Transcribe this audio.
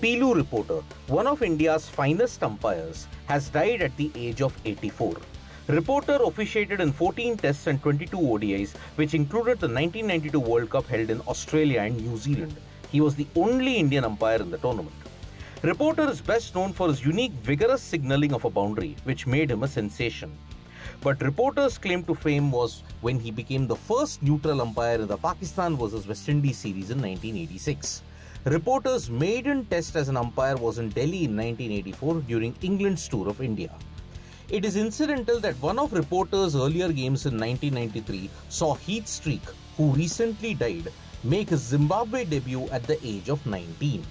Piloo Reporter, one of India's finest umpires, has died at the age of 84. Reporter officiated in 14 tests and 22 ODIs, which included the 1992 World Cup held in Australia and New Zealand. He was the only Indian umpire in the tournament. Reporter is best known for his unique vigorous signalling of a boundary, which made him a sensation. But Reporter's claim to fame was when he became the first neutral umpire in the Pakistan vs West Indies series in 1986. Reporter's maiden test as an umpire was in Delhi in 1984 during England's tour of India. It is incidental that one of Reporter's earlier games in 1993 saw Heath Streak, who recently died, make his Zimbabwe debut at the age of 19.